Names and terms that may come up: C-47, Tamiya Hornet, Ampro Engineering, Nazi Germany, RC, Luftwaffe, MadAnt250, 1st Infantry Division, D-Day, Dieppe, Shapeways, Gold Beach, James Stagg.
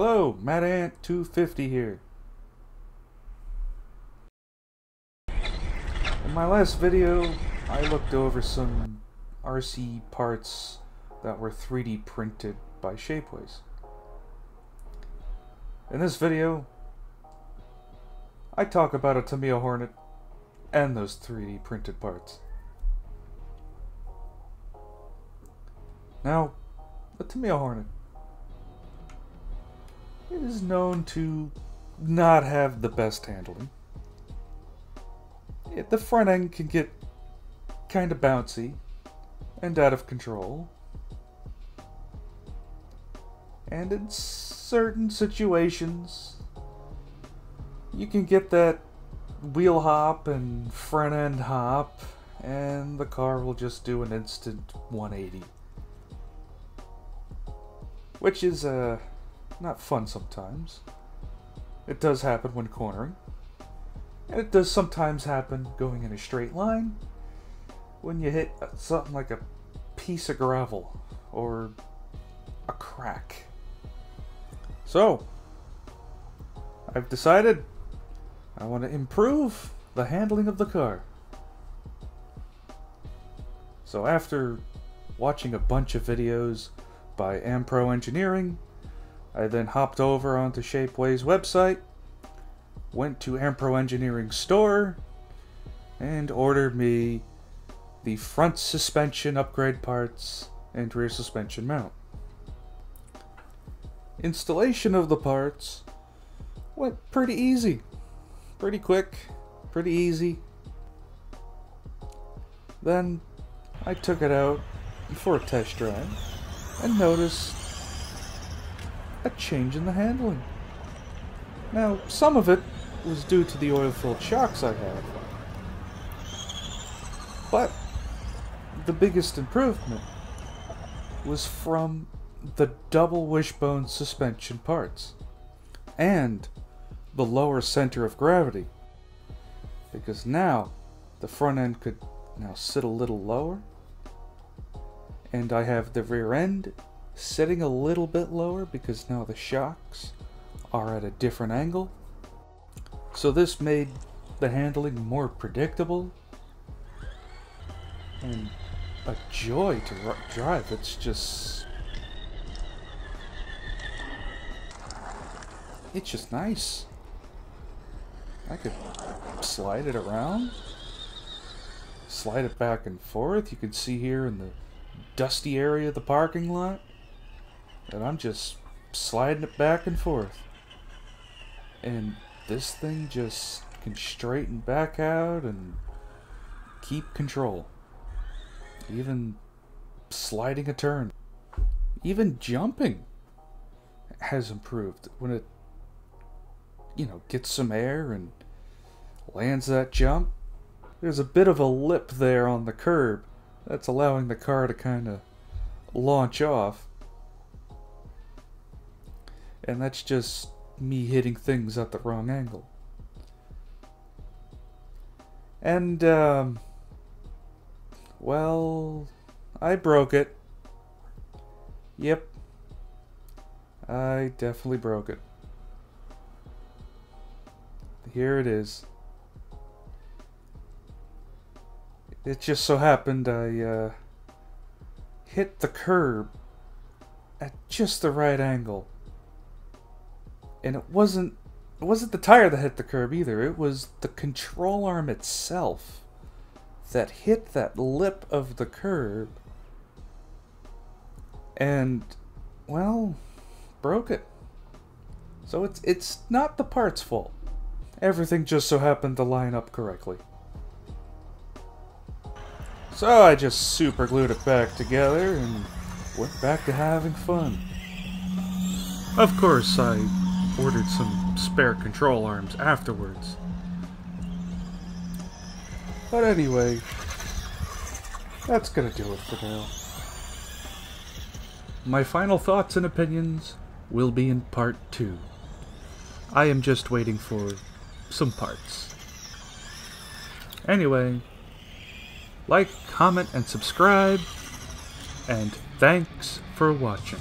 Hello, MadAnt250 here. In my last video, I looked over some RC parts that were 3D printed by Shapeways. In this video, I talk about a Tamiya Hornet and those 3D printed parts. Now, the Tamiya Hornet is known to not have the best handling. The front end can get kind of bouncy and out of control, and in certain situations you can get that wheel hop and front end hop and the car will just do an instant 180, which is not fun sometimes. It does happen when cornering, and it does sometimes happen going in a straight line when you hit something like a piece of gravel or a crack. So I've decided I want to improve the handling of the car. So after watching a bunch of videos by Ampro Engineering, I then hopped over onto Shapeways' website, went to Ampro Engineering store, and ordered me the front suspension upgrade parts and rear suspension mount. Installation of the parts went pretty easy, pretty quick, pretty easy. Then I took it out for a test drive and noticed a change in the handling. Now, some of it was due to the oil-filled shocks I had, but the biggest improvement was from the double wishbone suspension parts and the lower center of gravity, because now the front end could now sit a little lower, and I have the rear end sitting a little bit lower because now the shocks are at a different angle. So this made the handling more predictable and a joy to drive. It's just, it's just nice. I could slide it around, slide it back and forth. You can see here in the dusty area of the parking lot that I'm just sliding it back and forth, and this thing just can straighten back out and keep control, even sliding a turn, even jumping has improved when it, you know, gets some air and lands that jump. There's a bit of a lip there on the curb that's allowing the car to kind of launch off, and that's just me hitting things at the wrong angle. And well, I broke it. Yep, I definitely broke it. Here it is. It just so happened I hit the curb at just the right angle, and it wasn't the tire that hit the curb either. It was the control arm itself that hit that lip of the curb, and well, broke it. So it's not the part's fault. Everything just so happened to line up correctly. So I just super glued it back together and went back to having fun. Of course, I ordered some spare control arms afterwards. But anyway, that's gonna do it for now. My final thoughts and opinions will be in part 2. I am just waiting for some parts. Anyway, like, comment, and subscribe, and thanks for watching.